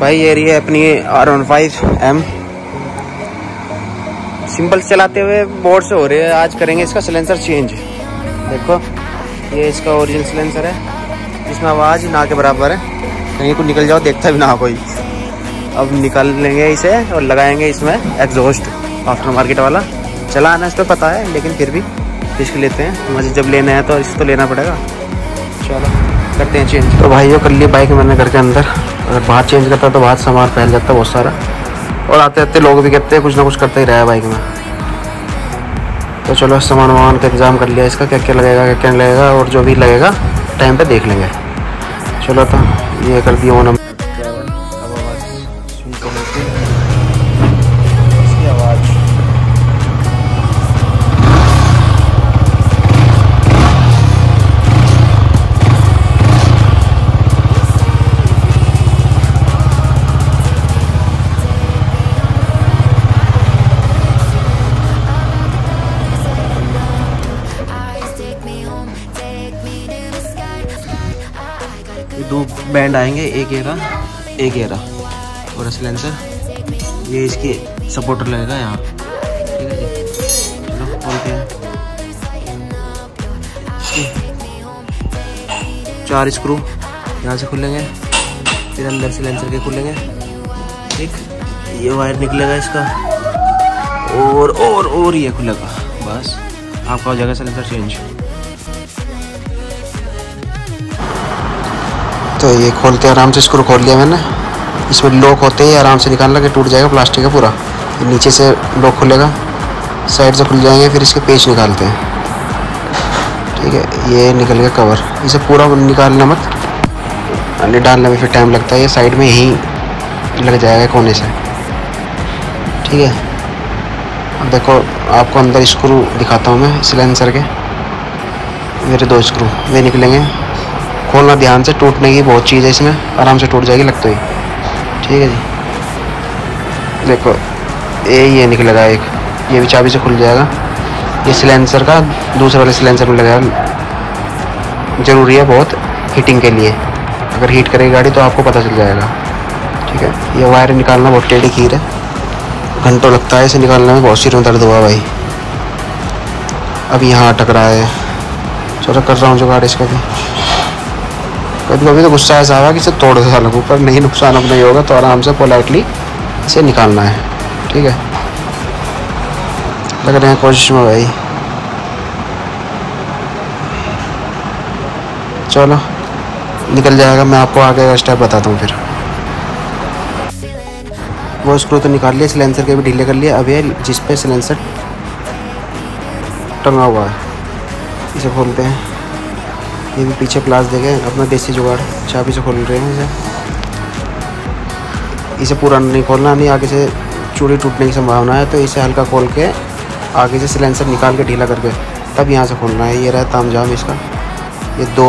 भाई ये रही है अपनी R15 M। सिंपल चलाते हुए बोर से हो रहे हैं। आज करेंगे इसका सिलेंसर चेंज। देखो ये इसका ओरिजिनल सिलेंसर है, इसमें आवाज़ ना के बराबर है, कहीं को निकल जाओ देखता भी ना कोई। अब निकाल लेंगे इसे और लगाएंगे इसमें एग्जॉस्ट आफ्टर मार्केट वाला। चलाना इसको पता है, लेकिन फिर भी रिस्क लेते हैं। मुझे जब लेना है तो इसको तो लेना पड़ेगा। चलो करते हैं चेंज। तो भाई वो कर ली बाइक मैंने घर के अंदर। अगर बाहर चेंज करता तो बाहर सामान फैल जाता बहुत सारा, और आते आते लोग भी कहते हैं कुछ ना कुछ करता ही रहा है बाइक में। तो चलो सामान वामान का इंतजाम कर लिया, इसका क्या क्या लगेगा और जो भी लगेगा टाइम पर देख लेंगे। चलो तो ये कर दिया ऑन। दो बैंड आएंगे, एक एरा एक एरा, और सिलेंसर ये इसके सपोर्टर लगेगा यहाँ। ठीक है जी, चलो खोलते हैं। 4 स्क्रू यहाँ से खुलेंगे, फिर अंदर सिलेंसर के खुलेंगे। ठीक, ये वायर निकलेगा इसका और ये खुलेगा। बस आपका हो जाएगा सिलेंसर चेंज। तो ये खोलते हैं आराम से, स्क्रू खोल लिया मैंने। इसमें लॉक होते ही आराम से निकालना कि टूट जाएगा, प्लास्टिक है पूरा। नीचे से लॉक खुलेगा, साइड से खुल जाएंगे, फिर इसके पेच निकालते हैं। ठीक है, ये निकल गया कवर। इसे पूरा निकालना मत, डालने में फिर टाइम लगता है। ये साइड में यहीं लग जाएगा कोने से। ठीक है, अब देखो आपको अंदर स्क्रू दिखाता हूँ मैं सिलेंसर के। मेरे 2 स्क्रू वे निकलेंगे। खोलना ध्यान से, टूटने की बहुत चीज़ है इसमें, आराम से टूट जाएगी लगते ही। ठीक है जी, देखो ये निकलेगा एक, ये भी चाबी से खुल जाएगा। ये सिलेंसर का दूसरे वाले सिलेंसर में लगेगा, ज़रूरी है बहुत हीटिंग के लिए। अगर हीट करेगी गाड़ी तो आपको पता चल जाएगा। ठीक है, ये वायर निकालना बहुत टेढ़ी खीर है, घंटों लगता है इसे निकालने में। बहुत सिर में दर्द हुआ भाई। अब यहाँ अटक रहा है, चलो कर रहा हूँ जो गाड़ी इसका। कभी कभी तो गुस्सा ऐसा आएगा कि इसे तोड़ दे लगूँ, पर नहीं, नुकसान अपना ही होगा। तो आराम से पोलाइटली इसे निकालना है। ठीक है, लग रहे हैं कोशिश में भाई। चलो निकल जाएगा, मैं आपको आगे का स्टेप बताता हूँ फिर। वो स्क्रू तो निकाल लिया, सिलेंसर के भी ढीले कर लिए। अब ये जिस पे सिलेंसर टंगा हुआ है इसे खोलते हैं। ये भी पीछे प्लास देखे, अपना देसी जुगाड़, चाबी से खोल रहे हैं इसे। पूरा नहीं खोलना, नहीं आगे से चूड़ी टूटने की संभावना है। तो इसे हल्का खोल के आगे से सिलेंसर निकाल के ढीला करके तब यहाँ से खोलना है। ये रहा तामझाम इसका। ये 2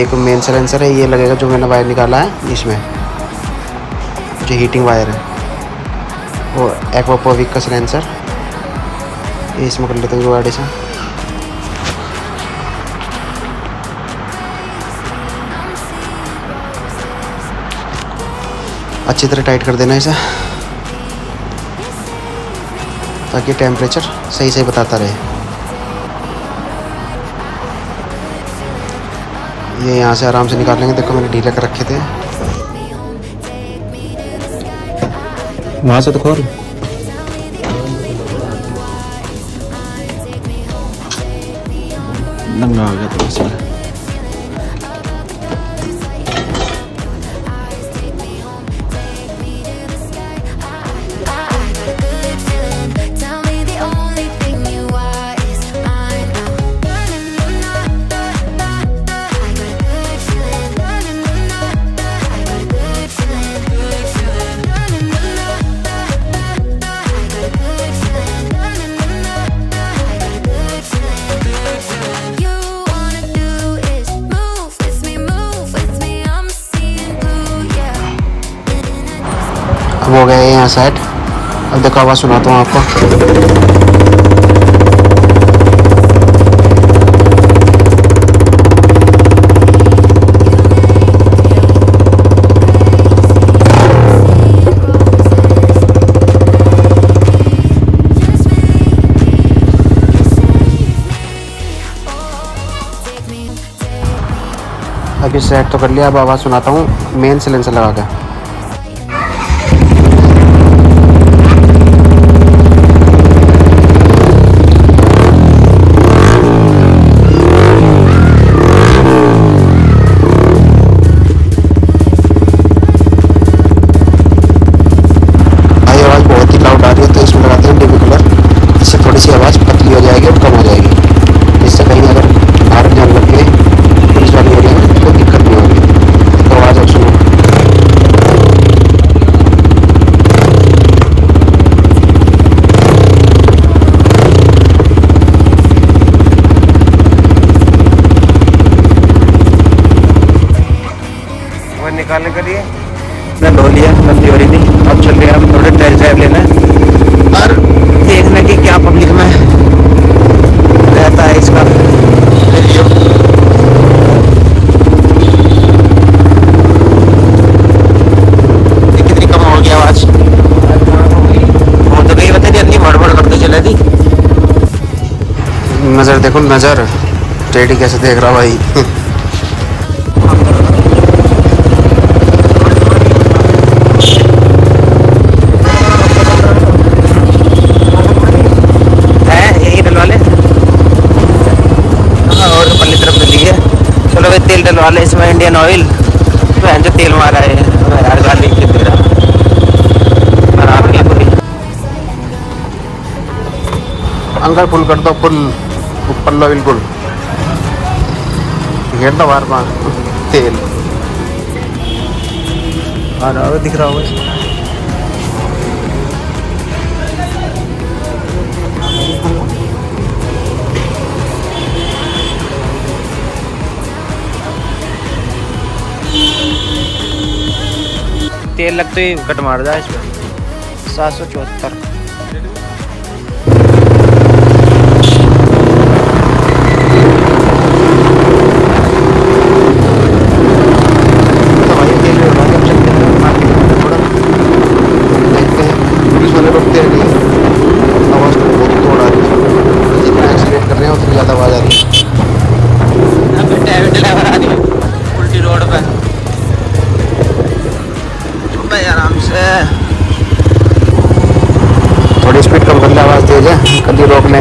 एक मेन सिलेंसर है, ये लगेगा जो मैंने वायर निकाला है इसमें, जो हीटिंग वायर है वो एक्वापोविक का सिलेंसर। ये इसमें कर लेते हैं जुगाड़ इसे। अच्छी तरह टाइट कर देना इसे, ताकि टेम्परेचर सही सही बताता रहे। ये यहाँ से आराम से निकाल लेंगे। देखो मैंने ढीला कर रखे थे, वहाँ से तो खोल। नंगा हो गया तो इसमें हो गए यहाँ साइड। अब देखो आवाज़ सुनाता हूँ आपको। बाकी सेट तो कर लिया। अब आवाज़ सुनाता हूँ मेन सिलेंसर लगा कर। भाई आवाज़ बहुत ही लाउड आ रही है तो इसमें लगाते हैं डेबी कूलर, इससे थोड़ी सी आवाज़ पतली हो जाएगी और कम हो जाएगी। इससे कहीं अगर बाहर जाने लगे निकालने के लिए लो लिया गलती हो रही थी। अब चल रहे हैं, थोड़े टेस्ट ड्राइव लेना है और देखना कि क्या पब्लिक में रहता है इसका। कितनी कम हो गया आवाज, वो तो कहीं पता नहीं अपनी भड़बड़ करते चले थी। नज़र देखो नज़र टेढ़ी कैसे देख रहा भाई। तेल डलवा ले इसमें, इंडियन ऑयल जो तेल मारा है यार गाली के तेरा खराब की पूरी। अंकल फुल कर दो, फुल पल्लो बिल्कुल घेर दो बार बार तेल। और दिख रहा होगा तेल लगते ही कट मार जाए इसमें। 774 कभी रोकने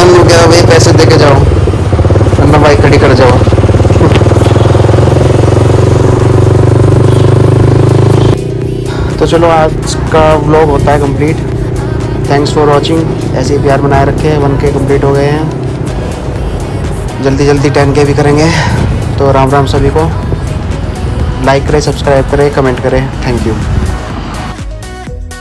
वगैरह भाई पैसे दे के जाओ वरना बाइक खड़ी कर जाओ। तो चलो आज का व्लॉग होता है कंप्लीट। Thanks for watching. ऐसे ही प्यार बनाए रखें। 1K कंप्लीट हो गए हैं, जल्दी जल्दी 10K भी करेंगे। तो राम राम सभी को। लाइक करें, सब्सक्राइब करें, कमेंट करें। Thank you.